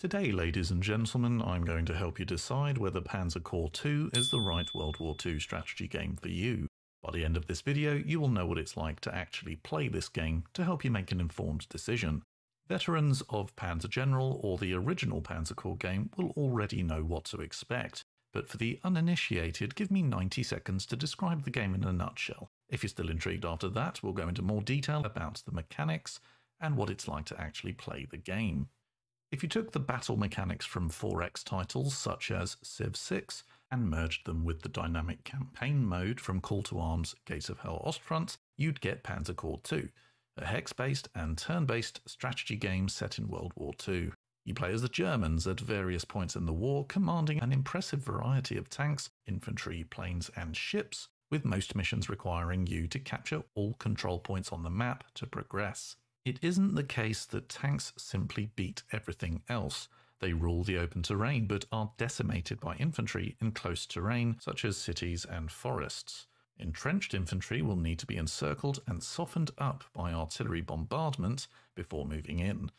Today, ladies and gentlemen, I'm going to help you decide whether Panzer Corps 2 is the right World War II strategy game for you. By the end of this video, you will know what it's like to actually play this game to help you make an informed decision. Veterans of Panzer General or the original Panzer Corps game will already know what to expect, but for the uninitiated, give me 90 seconds to describe the game in a nutshell. If you're still intrigued after that, we'll go into more detail about the mechanics and what it's like to actually play the game. If you took the battle mechanics from 4X titles such as Civ 6 and merged them with the dynamic campaign mode from Call to Arms, Gates of Hell Ostfront, you'd get Panzer Corps 2, a hex-based and turn-based strategy game set in World War II. You play as the Germans at various points in the war, commanding an impressive variety of tanks, infantry, planes and ships, with most missions requiring you to capture all control points on the map to progress. It isn't the case that tanks simply beat everything else. They rule the open terrain, but are decimated by infantry in close terrain such as cities and forests. Entrenched infantry will need to be encircled and softened up by artillery bombardment before moving in.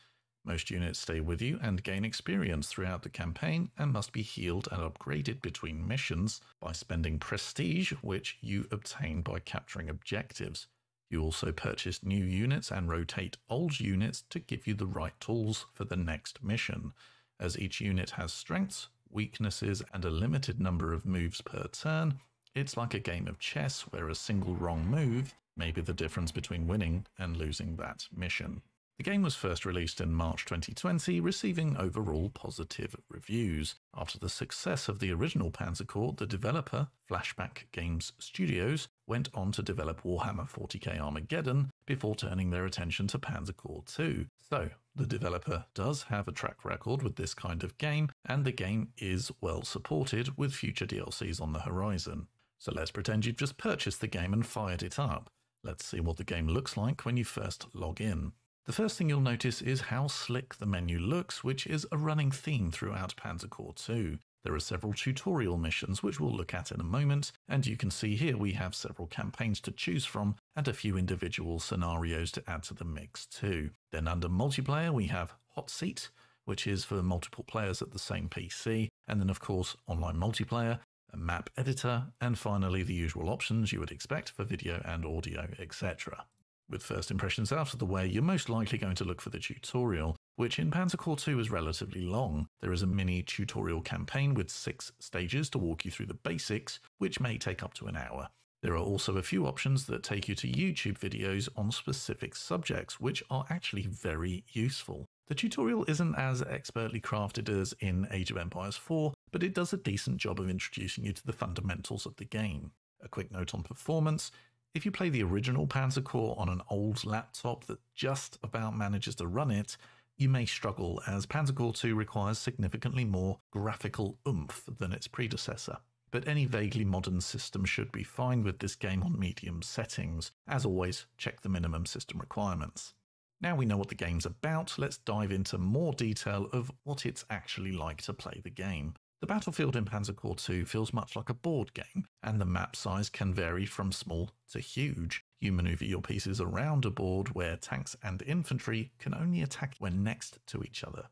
Most units stay with you and gain experience throughout the campaign and must be healed and upgraded between missions by spending prestige, which you obtain by capturing objectives. You also purchase new units and rotate old units to give you the right tools for the next mission, as each unit has strengths, weaknesses, and a limited number of moves per turn. It's like a game of chess where a single wrong move may be the difference between winning and losing that mission. The game was first released in March 2020, receiving overall positive reviews. After the success of the original Panzer Corps, the developer, Flashback Games Studios, went on to develop Warhammer 40k Armageddon before turning their attention to Panzer Corps 2. So, the developer does have a track record with this kind of game, and the game is well supported with future DLCs on the horizon. So let's pretend you've just purchased the game and fired it up. Let's see what the game looks like when you first log in. The first thing you'll notice is how slick the menu looks, which is a running theme throughout Panzer Corps 2. There are several tutorial missions which we'll look at in a moment, and you can see here we have several campaigns to choose from and a few individual scenarios to add to the mix too. Then under multiplayer we have Hot Seat, which is for multiple players at the same PC, and then of course online multiplayer, a map editor, and finally the usual options you would expect for video and audio, etc. With first impressions out of the way, you're most likely going to look for the tutorial, which in Panzer Corps 2 is relatively long. There is a mini tutorial campaign with 6 stages to walk you through the basics, which may take up to an hour. There are also a few options that take you to YouTube videos on specific subjects, which are actually very useful. The tutorial isn't as expertly crafted as in Age of Empires 4, but it does a decent job of introducing you to the fundamentals of the game. A quick note on performance. If you play the original Panzer Corps on an old laptop that just about manages to run it, you may struggle, as Panzer Corps 2 requires significantly more graphical oomph than its predecessor. But any vaguely modern system should be fine with this game on medium settings. As always, check the minimum system requirements. Now we know what the game's about, let's dive into more detail of what it's actually like to play the game. The battlefield in Panzer Corps 2 feels much like a board game, and the map size can vary from small to huge. You maneuver your pieces around a board where tanks and infantry can only attack when next to each other.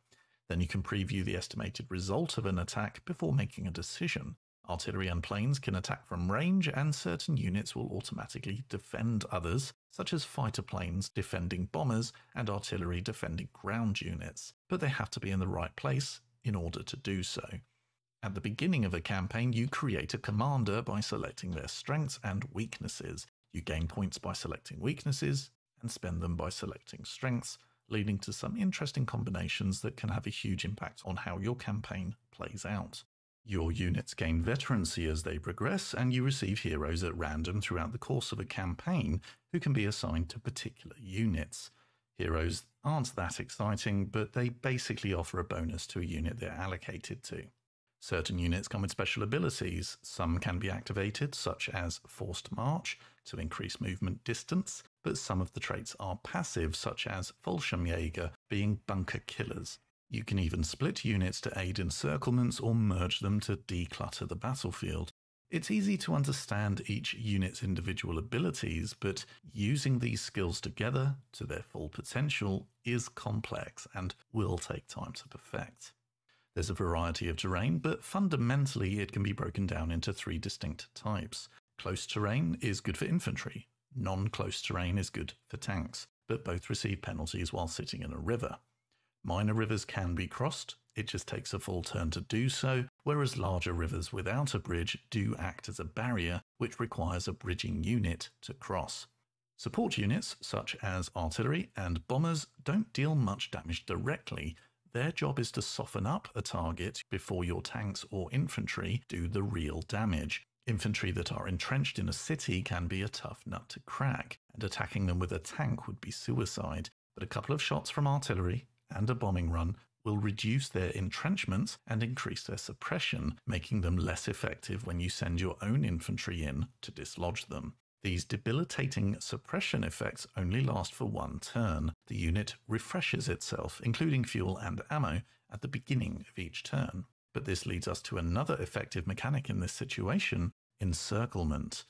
Then you can preview the estimated result of an attack before making a decision. Artillery and planes can attack from range, and certain units will automatically defend others, such as fighter planes defending bombers and artillery defending ground units, but they have to be in the right place in order to do so. At the beginning of a campaign, you create a commander by selecting their strengths and weaknesses. You gain points by selecting weaknesses and spend them by selecting strengths, leading to some interesting combinations that can have a huge impact on how your campaign plays out. Your units gain veterancy as they progress, and you receive heroes at random throughout the course of a campaign who can be assigned to particular units. Heroes aren't that exciting, but they basically offer a bonus to a unit they're allocated to. Certain units come with special abilities. Some can be activated, such as Forced March, to increase movement distance, but some of the traits are passive, such as Fallschirmjäger, being bunker killers. You can even split units to aid encirclements or merge them to declutter the battlefield. It's easy to understand each unit's individual abilities, but using these skills together to their full potential is complex and will take time to perfect. There's a variety of terrain, but fundamentally it can be broken down into three distinct types. Close terrain is good for infantry, non-close terrain is good for tanks, but both receive penalties while sitting in a river. Minor rivers can be crossed, it just takes a full turn to do so, whereas larger rivers without a bridge do act as a barrier, which requires a bridging unit to cross. Support units, such as artillery and bombers, don't deal much damage directly. Their job is to soften up a target before your tanks or infantry do the real damage. Infantry that are entrenched in a city can be a tough nut to crack, and attacking them with a tank would be suicide, but a couple of shots from artillery and a bombing run will reduce their entrenchments and increase their suppression, making them less effective when you send your own infantry in to dislodge them. These debilitating suppression effects only last for one turn. The unit refreshes itself, including fuel and ammo, at the beginning of each turn. But this leads us to another effective mechanic in this situation, encirclement.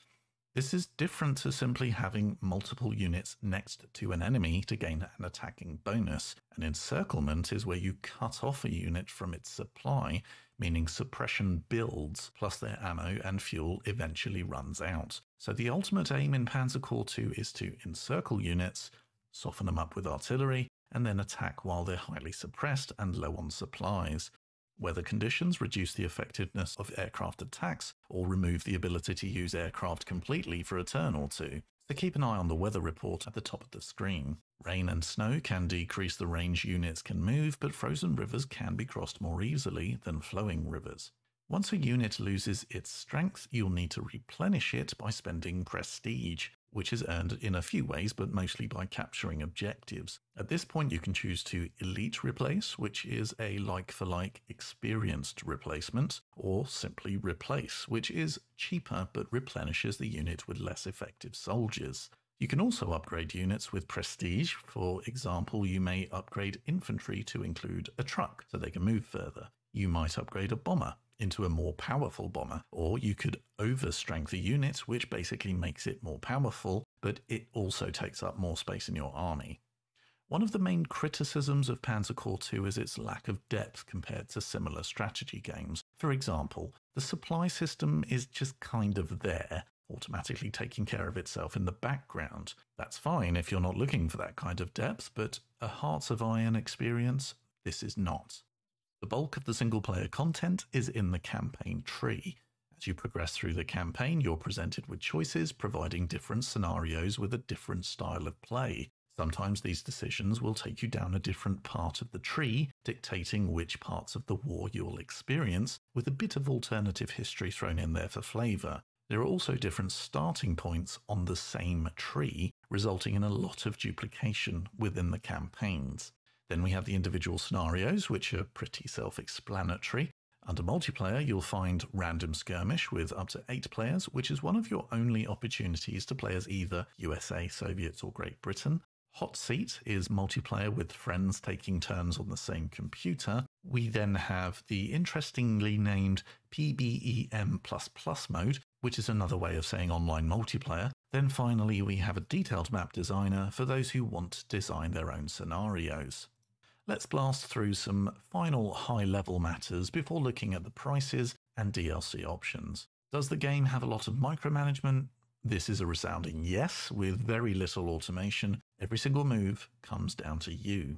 This is different to simply having multiple units next to an enemy to gain an attacking bonus. An encirclement is where you cut off a unit from its supply, meaning suppression builds, plus their ammo and fuel eventually runs out. So the ultimate aim in Panzer Corps 2 is to encircle units, soften them up with artillery, and then attack while they're highly suppressed and low on supplies. Weather conditions reduce the effectiveness of aircraft attacks or remove the ability to use aircraft completely for a turn or two, so keep an eye on the weather report at the top of the screen. Rain and snow can decrease the range units can move, but frozen rivers can be crossed more easily than flowing rivers. Once a unit loses its strength, you'll need to replenish it by spending prestige, which is earned in a few ways, but mostly by capturing objectives. At this point, you can choose to elite replace, which is a like-for-like experienced replacement, or simply replace, which is cheaper but replenishes the unit with less effective soldiers. You can also upgrade units with prestige. For example, you may upgrade infantry to include a truck so they can move further. You might upgrade a bomber into a more powerful bomber, or you could overstrength a unit, which basically makes it more powerful, but it also takes up more space in your army. One of the main criticisms of Panzer Corps 2 is its lack of depth compared to similar strategy games. For example, the supply system is just kind of there, automatically taking care of itself in the background. That's fine if you're not looking for that kind of depth, but a Hearts of Iron experience, this is not. The bulk of the single-player content is in the campaign tree. As you progress through the campaign, you're presented with choices providing different scenarios with a different style of play. Sometimes these decisions will take you down a different part of the tree, dictating which parts of the war you'll experience, with a bit of alternative history thrown in there for flavour. There are also different starting points on the same tree, resulting in a lot of duplication within the campaigns. Then we have the individual scenarios, which are pretty self-explanatory. Under multiplayer, you'll find Random Skirmish with up to 8 players, which is one of your only opportunities to play as either USA, Soviets or Great Britain. Hot Seat is multiplayer with friends taking turns on the same computer. We then have the interestingly named PBEM++ mode, which is another way of saying online multiplayer. Then finally, we have a detailed map designer for those who want to design their own scenarios. Let's blast through some final high-level matters before looking at the prices and DLC options. Does the game have a lot of micromanagement? This is a resounding yes, with very little automation. Every single move comes down to you.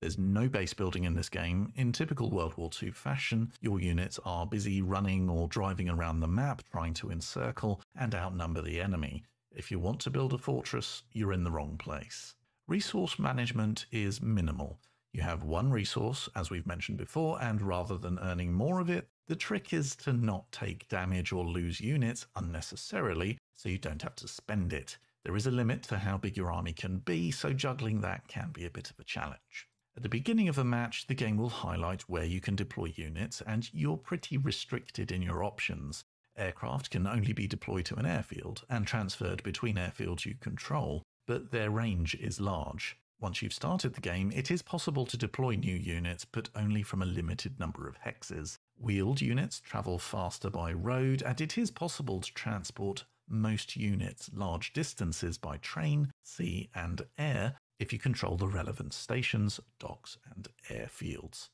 There's no base building in this game. In typical World War II fashion, your units are busy running or driving around the map trying to encircle and outnumber the enemy. If you want to build a fortress, you're in the wrong place. Resource management is minimal. You have one resource, as we've mentioned before, and rather than earning more of it, the trick is to not take damage or lose units unnecessarily, so you don't have to spend it. There is a limit to how big your army can be, so juggling that can be a bit of a challenge. At the beginning of a match, the game will highlight where you can deploy units, and you're pretty restricted in your options. Aircraft can only be deployed to an airfield and transferred between airfields you control, but their range is large. Once you've started the game, it is possible to deploy new units, but only from a limited number of hexes. Wheeled units travel faster by road, and it is possible to transport most units large distances by train, sea and air if you control the relevant stations, docks and airfields.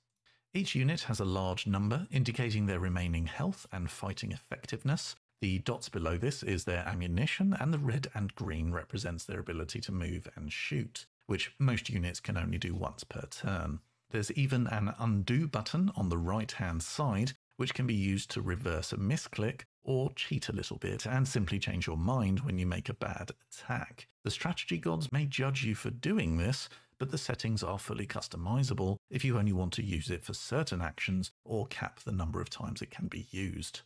Each unit has a large number indicating their remaining health and fighting effectiveness. The dots below this is their ammunition, and the red and green represents their ability to move and shoot, which most units can only do once per turn. There's even an undo button on the right-hand side, which can be used to reverse a misclick or cheat a little bit and simply change your mind when you make a bad attack. The strategy gods may judge you for doing this, but the settings are fully customizable if you only want to use it for certain actions or cap the number of times it can be used.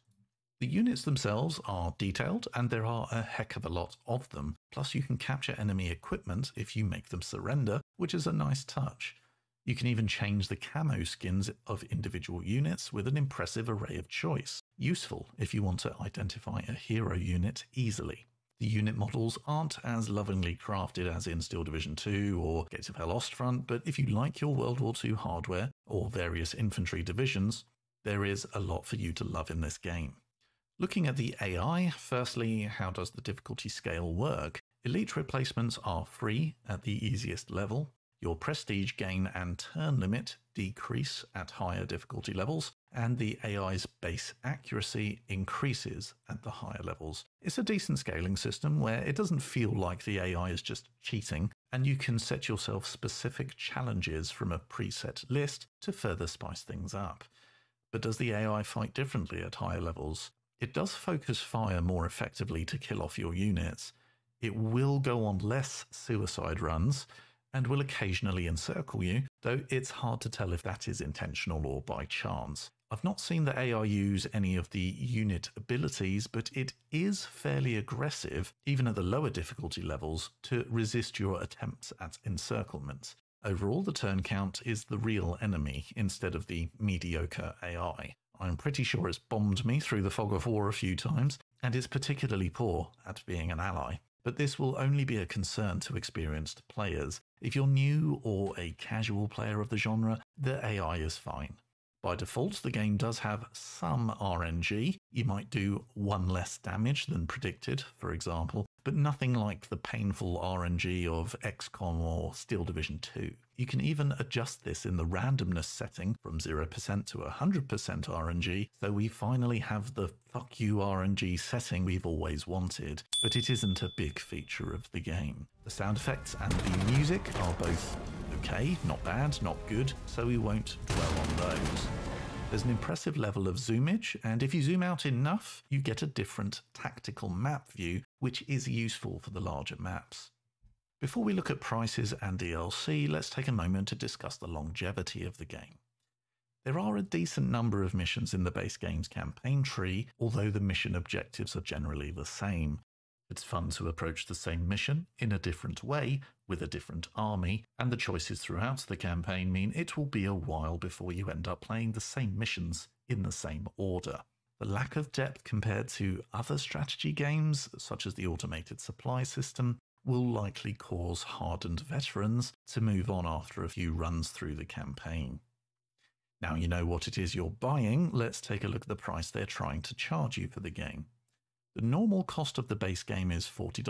The units themselves are detailed, and there are a heck of a lot of them, plus you can capture enemy equipment if you make them surrender, which is a nice touch. You can even change the camo skins of individual units with an impressive array of choice, useful if you want to identify a hero unit easily. The unit models aren't as lovingly crafted as in Steel Division 2 or Gates of Hell Ostfront, but if you like your World War II hardware or various infantry divisions, there is a lot for you to love in this game. Looking at the AI, firstly, how does the difficulty scale work? Elite replacements are free at the easiest level. Your prestige gain and turn limit decrease at higher difficulty levels, and the AI's base accuracy increases at the higher levels. It's a decent scaling system where it doesn't feel like the AI is just cheating, and you can set yourself specific challenges from a preset list to further spice things up. But does the AI fight differently at higher levels? It does focus fire more effectively to kill off your units. It will go on less suicide runs and will occasionally encircle you, though it's hard to tell if that is intentional or by chance. I've not seen the AI use any of the unit abilities, but it is fairly aggressive, even at the lower difficulty levels, to resist your attempts at encirclement. Overall, the turn count is the real enemy instead of the mediocre AI. I'm pretty sure it's bombed me through the fog of war a few times, and it's particularly poor at being an ally. But this will only be a concern to experienced players. If you're new or a casual player of the genre, the AI is fine. By default, the game does have some RNG. You might do one less damage than predicted, for example, but nothing like the painful RNG of X-COM or Steel Division 2. You can even adjust this in the randomness setting from 0% to 100% RNG, so we finally have the fuck you RNG setting we've always wanted, but it isn't a big feature of the game. The sound effects and the music are both okay, not bad, not good, so we won't dwell on those. There's an impressive level of zoomage, and if you zoom out enough, you get a different tactical map view, which is useful for the larger maps. Before we look at prices and DLC, let's take a moment to discuss the longevity of the game. There are a decent number of missions in the base game's campaign tree, although the mission objectives are generally the same. It's fun to approach the same mission in a different way, with a different army, and the choices throughout the campaign mean it will be a while before you end up playing the same missions in the same order. The lack of depth compared to other strategy games, such as the automated supply system, will likely cause hardened veterans to move on after a few runs through the campaign. Now you know what it is you're buying, let's take a look at the price they're trying to charge you for the game. The normal cost of the base game is $40,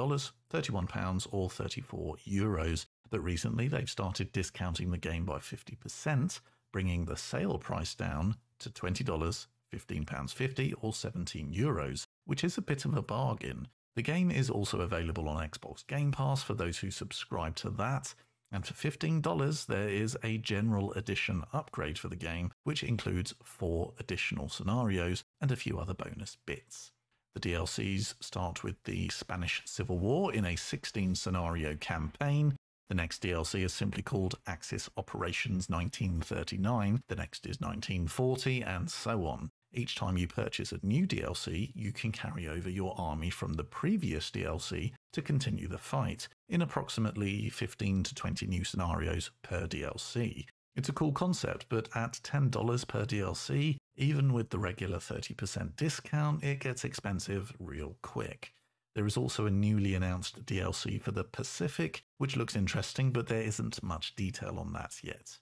£31 or €34, but recently they've started discounting the game by 50%, bringing the sale price down to $20, £15.50 or €17, which is a bit of a bargain. The game is also available on Xbox Game Pass for those who subscribe to that, and for $15 there is a general edition upgrade for the game, which includes 4 additional scenarios and a few other bonus bits. The DLCs start with the Spanish Civil War in a 16-scenario campaign. The next DLC is simply called Axis Operations 1939, the next is 1940, and so on. Each time you purchase a new DLC, you can carry over your army from the previous DLC to continue the fight, in approximately 15 to 20 new scenarios per DLC. It's a cool concept, but at $10 per DLC, even with the regular 30% discount, it gets expensive real quick. There is also a newly announced DLC for the Pacific, which looks interesting, but there isn't much detail on that yet.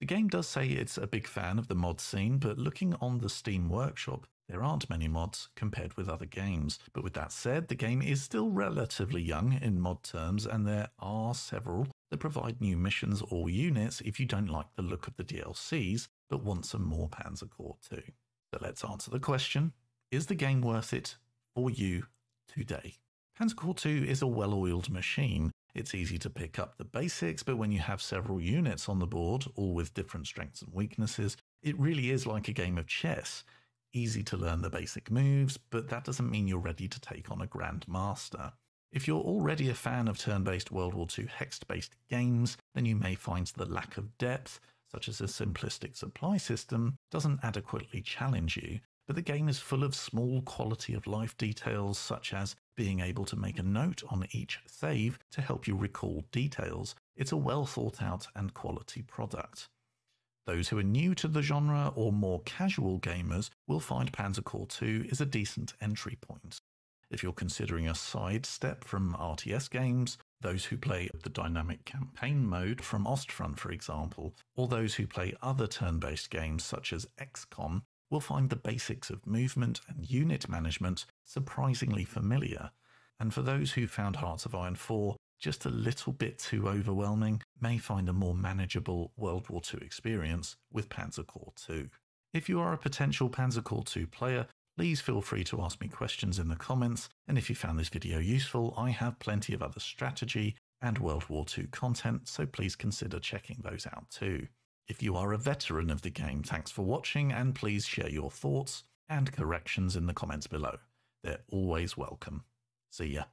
The game does say it's a big fan of the mod scene, but looking on the Steam Workshop, there aren't many mods compared with other games. But with that said, the game is still relatively young in mod terms, and there are several that provide new missions or units if you don't like the look of the DLCs, but want some more Panzer Corps 2. So let's answer the question, is the game worth it for you today? Panzer Corps 2 is a well-oiled machine. It's easy to pick up the basics, but when you have several units on the board, all with different strengths and weaknesses, it really is like a game of chess. Easy to learn the basic moves, but that doesn't mean you're ready to take on a Grand Master. If you're already a fan of turn-based World War II hex-based games, then you may find the lack of depth, such as a simplistic supply system, doesn't adequately challenge you, but the game is full of small quality of life details, such as being able to make a note on each save to help you recall details. It's a well thought out and quality product. Those who are new to the genre or more casual gamers will find Panzer Corps 2 is a decent entry point. If you're considering a sidestep from RTS games, those who play the dynamic campaign mode from Ostfront, for example, or those who play other turn-based games such as X-COM, will find the basics of movement and unit management surprisingly familiar. And for those who found Hearts of Iron IV just a little bit too overwhelming, may find a more manageable World War II experience with Panzer Corps 2. If you are a potential Panzer Corps 2 player, please feel free to ask me questions in the comments, and if you found this video useful, I have plenty of other strategy and World War II content, so please consider checking those out too. If you are a veteran of the game, thanks for watching, and please share your thoughts and corrections in the comments below. They're always welcome. See ya.